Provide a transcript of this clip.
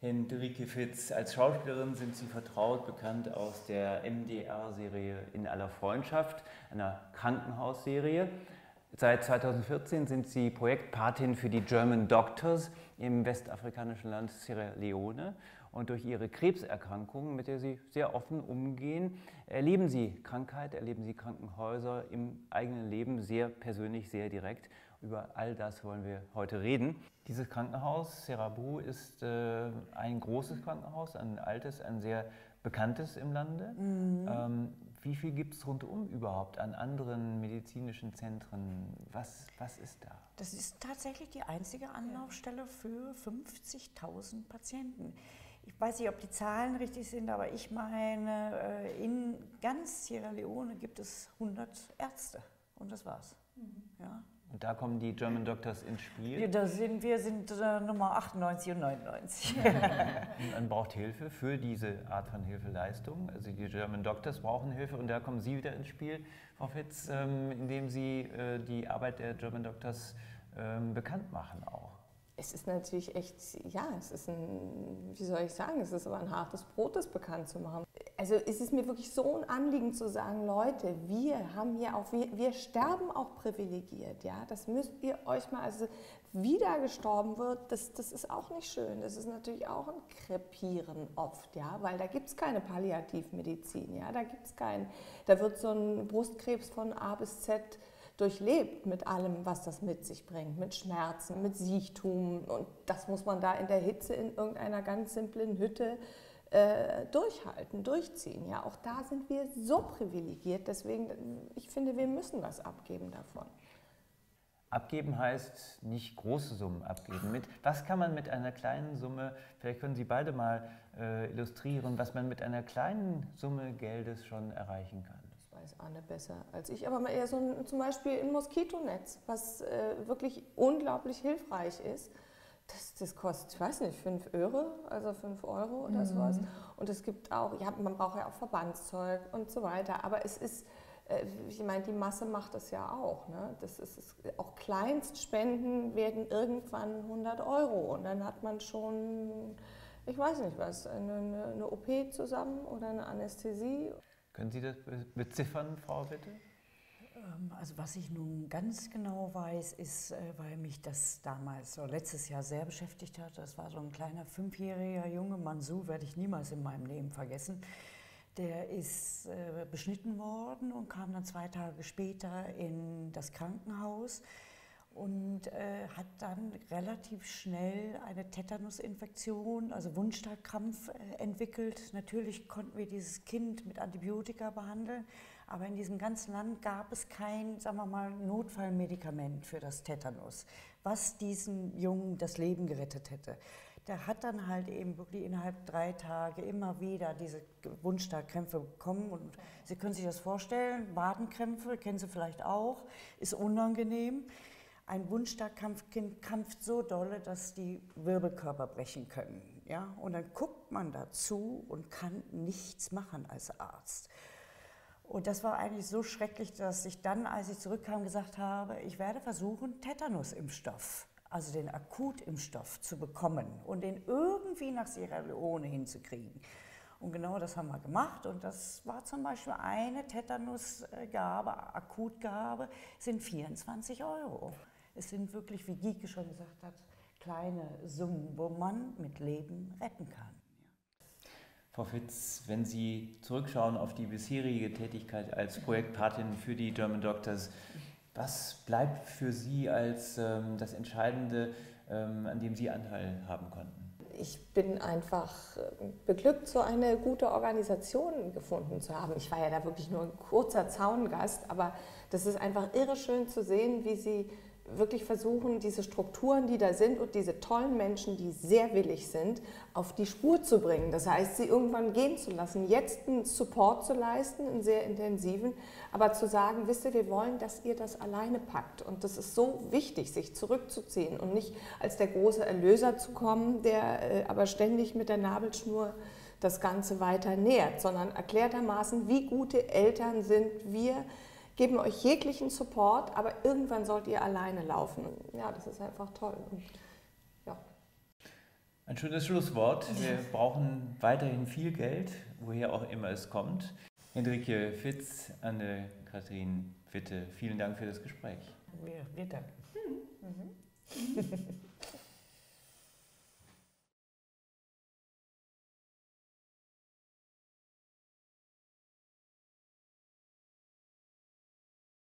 Hendrikje Fitz, als Schauspielerin sind Sie vertraut, bekannt aus der MDR-Serie In aller Freundschaft, einer Krankenhausserie. Seit 2014 sind Sie Projektpatin für die German Doctors im westafrikanischen Land Sierra Leone. Und durch Ihre Krebserkrankung, mit der Sie sehr offen umgehen, erleben Sie Krankheit, erleben Sie Krankenhäuser im eigenen Leben sehr persönlich, sehr direkt. Über all das wollen wir heute reden. Dieses Krankenhaus, Serabu, ist ein großes Krankenhaus, ein altes, ein sehr bekanntes im Lande. Mhm. Wie viel gibt es rundum überhaupt an anderen medizinischen Zentren? Was ist da? Das ist tatsächlich die einzige Anlaufstelle für 50.000 Patienten. Ich weiß nicht, ob die Zahlen richtig sind, aber ich meine, in ganz Sierra Leone gibt es 100 Ärzte und das war's. Mhm. Ja. Und da kommen die German Doctors ins Spiel? Ja, da sind, wir sind Nummer 98 und 99. Man braucht Hilfe für diese Art von Hilfeleistung. Also die German Doctors brauchen Hilfe und da kommen Sie wieder ins Spiel, Frau Fitz, indem Sie die Arbeit der German Doctors bekannt machen auch. Es ist natürlich echt, ja, es ist ein, wie soll ich sagen, es ist aber ein hartes Brot, das bekannt zu machen. Also es ist mir wirklich so ein Anliegen zu sagen, Leute, wir haben hier auch, wir sterben auch privilegiert, ja, das müsst ihr euch mal, also wieder gestorben wird, das ist auch nicht schön, das ist natürlich auch ein Krepieren oft, ja, weil da gibt es keine Palliativmedizin, ja, da gibt es keinen, da wird so ein Brustkrebs von A bis Z durchlebt mit allem, was das mit sich bringt, mit Schmerzen, mit Siechtum, und das muss man da in der Hitze in irgendeiner ganz simplen Hütte durchhalten, durchziehen. Ja, auch da sind wir so privilegiert, deswegen, ich finde, wir müssen was abgeben davon. Abgeben heißt nicht große Summen abgeben. Was kann man mit einer kleinen Summe, vielleicht können Sie beide mal illustrieren, was man mit einer kleinen Summe Geldes schon erreichen kann? Weiß Anne besser als ich, aber eher so ein, zum Beispiel ein Moskitonetz, was wirklich unglaublich hilfreich ist. Das kostet, ich weiß nicht, 5 Euro, also 5 Euro oder sowas. Und es gibt auch, ja, man braucht ja auch Verbandszeug und so weiter, aber es ist, ich meine, die Masse macht das ja auch, ne? Das ist auch Kleinstspenden werden irgendwann 100 Euro und dann hat man schon, ich weiß nicht was, eine OP zusammen oder eine Anästhesie. Können Sie das beziffern, Frau Witte? Also was ich nun ganz genau weiß, ist, weil mich das damals, so letztes Jahr, sehr beschäftigt hat, das war so ein kleiner 5-jähriger Junge, Mansu, werde ich niemals in meinem Leben vergessen, der ist beschnitten worden und kam dann 2 Tage später in das Krankenhaus und hat dann relativ schnell eine Tetanusinfektion, also Wundstarkrampf, entwickelt. Natürlich konnten wir dieses Kind mit Antibiotika behandeln, aber in diesem ganzen Land gab es kein, sagen wir mal, Notfallmedikament für das Tetanus, was diesem Jungen das Leben gerettet hätte. Der hat dann halt eben wirklich innerhalb 3 Tage immer wieder diese Wundstarkkrämpfe bekommen. Und Sie können sich das vorstellen, Wadenkrämpfe, kennen Sie vielleicht auch, ist unangenehm. Ein Wundstarkkampfkind kämpft so dolle, dass die Wirbelkörper brechen können. Ja? Und dann guckt man dazu und kann nichts machen als Arzt. Und das war eigentlich so schrecklich, dass ich dann, als ich zurückkam, gesagt habe, ich werde versuchen, Tetanusimpfstoff, also den Akutimpfstoff, zu bekommen und den irgendwie nach Sierra Leone hinzukriegen. Und genau das haben wir gemacht und das war zum Beispiel eine Tetanusgabe, Akutgabe, sind 24 Euro. Es sind wirklich, wie Gieke schon gesagt hat, kleine Summen, wo man mit Leben retten kann. Frau Fitz, wenn Sie zurückschauen auf die bisherige Tätigkeit als Projektpatin für die German Doctors, was bleibt für Sie als das Entscheidende, an dem Sie Anteil haben konnten? Ich bin einfach beglückt, so eine gute Organisation gefunden zu haben. Ich war ja da wirklich nur ein kurzer Zaungast, aber das ist einfach irre schön zu sehen, wie sie wirklich versuchen, diese Strukturen, die da sind und diese tollen Menschen, die sehr willig sind, auf die Spur zu bringen. Das heißt, sie irgendwann gehen zu lassen, jetzt einen Support zu leisten, einen sehr intensiven, aber zu sagen, wisst ihr, wir wollen, dass ihr das alleine packt. Und das ist so wichtig, sich zurückzuziehen und nicht als der große Erlöser zu kommen, der aber ständig mit der Nabelschnur das Ganze weiter nährt, sondern erklärtermaßen, wie gute Eltern sind wir, geben euch jeglichen Support, aber irgendwann sollt ihr alleine laufen. Ja, das ist einfach toll. Und, ja. Ein schönes Schlusswort. Wir brauchen weiterhin viel Geld, woher auch immer es kommt. Hendrikje Fitz, Anne-Kathrin Witte, vielen Dank für das Gespräch. Wir danken. Mhm.